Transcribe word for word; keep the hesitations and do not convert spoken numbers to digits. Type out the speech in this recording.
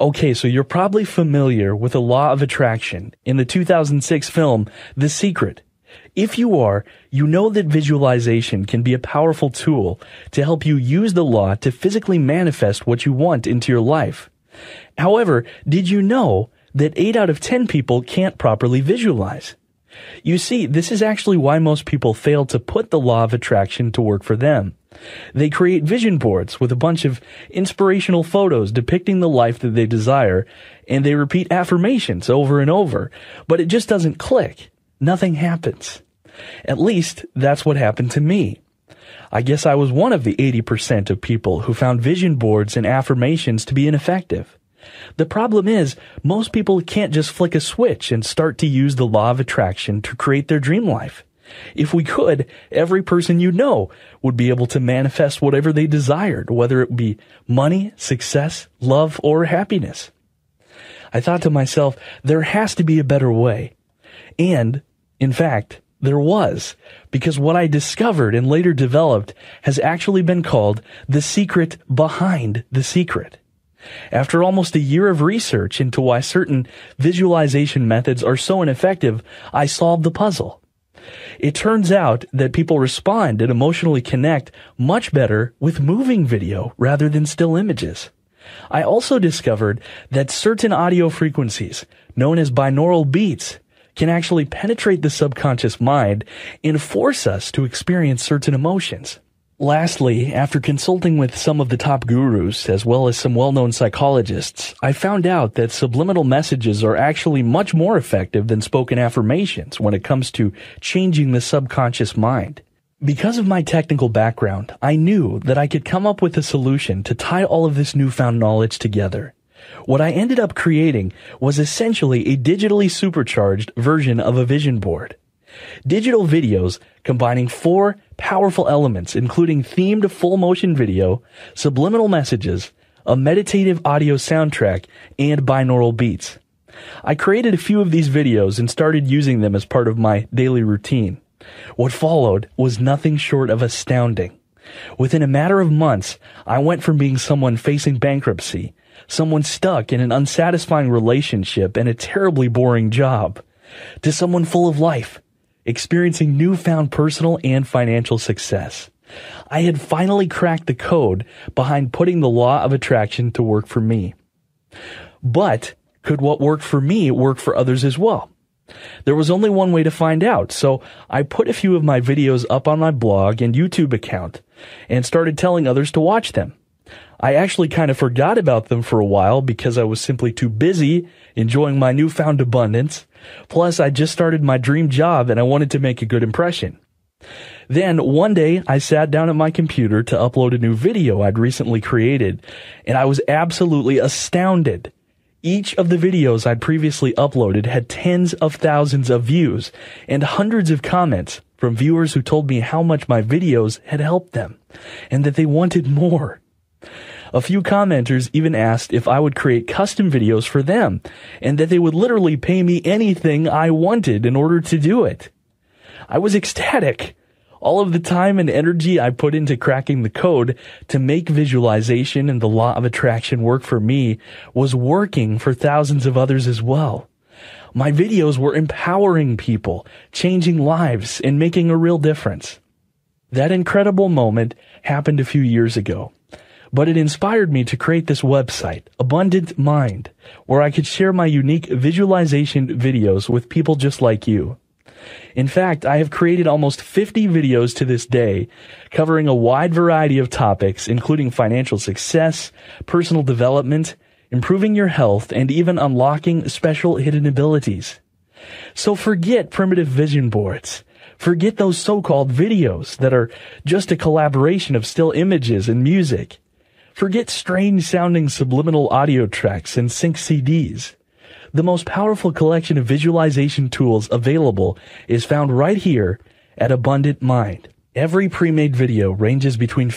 Okay, so you're probably familiar with the Law of Attraction in the two thousand six film, The Secret. If you are, you know that visualization can be a powerful tool to help you use the law to physically manifest what you want into your life. However, did you know that eight out of ten people can't properly visualize? You see, this is actually why most people fail to put the Law of Attraction to work for them. They create vision boards with a bunch of inspirational photos depicting the life that they desire, and they repeat affirmations over and over, but it just doesn't click. Nothing happens. At least, that's what happened to me. I guess I was one of the eighty percent of people who found vision boards and affirmations to be ineffective. The problem is, most people can't just flick a switch and start to use the Law of Attraction to create their dream life. If we could, every person you know would be able to manifest whatever they desired, whether it be money, success, love, or happiness. I thought to myself, there has to be a better way. And, in fact, there was, because what I discovered and later developed has actually been called the secret behind the secret. After almost a year of research into why certain visualization methods are so ineffective, I solved the puzzle. It turns out that people respond and emotionally connect much better with moving video rather than still images. I also discovered that certain audio frequencies, known as binaural beats, can actually penetrate the subconscious mind and force us to experience certain emotions. Lastly, after consulting with some of the top gurus, as well as some well-known psychologists, I found out that subliminal messages are actually much more effective than spoken affirmations when it comes to changing the subconscious mind. Because of my technical background, I knew that I could come up with a solution to tie all of this newfound knowledge together. What I ended up creating was essentially a digitally supercharged version of a vision board. Digital videos combining four powerful elements, including themed full-motion video, subliminal messages, a meditative audio soundtrack, and binaural beats. I created a few of these videos and started using them as part of my daily routine. What followed was nothing short of astounding. Within a matter of months, I went from being someone facing bankruptcy, someone stuck in an unsatisfying relationship and a terribly boring job, to someone full of life, experiencing newfound personal and financial success. I had finally cracked the code behind putting the Law of Attraction to work for me. But could what worked for me work for others as well? There was only one way to find out, so I put a few of my videos up on my blog and YouTube account and started telling others to watch them. I actually kind of forgot about them for a while because I was simply too busy enjoying my newfound abundance. Plus, I just started my dream job and I wanted to make a good impression. Then, one day, I sat down at my computer to upload a new video I'd recently created, and I was absolutely astounded. Each of the videos I'd previously uploaded had tens of thousands of views and hundreds of comments from viewers who told me how much my videos had helped them and that they wanted more. A few commenters even asked if I would create custom videos for them, and that they would literally pay me anything I wanted in order to do it. I was ecstatic. All of the time and energy I put into cracking the code to make visualization and the Law of Attraction work for me was working for thousands of others as well. My videos were empowering people, changing lives, and making a real difference. That incredible moment happened a few years ago. But it inspired me to create this website, Abundant Mind, where I could share my unique visualization videos with people just like you. In fact, I have created almost fifty videos to this day, covering a wide variety of topics, including financial success, personal development, improving your health, and even unlocking special hidden abilities. So forget primitive vision boards. Forget those so-called videos that are just a collaboration of still images and music. Forget strange-sounding subliminal audio tracks and sync C Ds. The most powerful collection of visualization tools available is found right here at Abundant Mind. Every pre-made video ranges between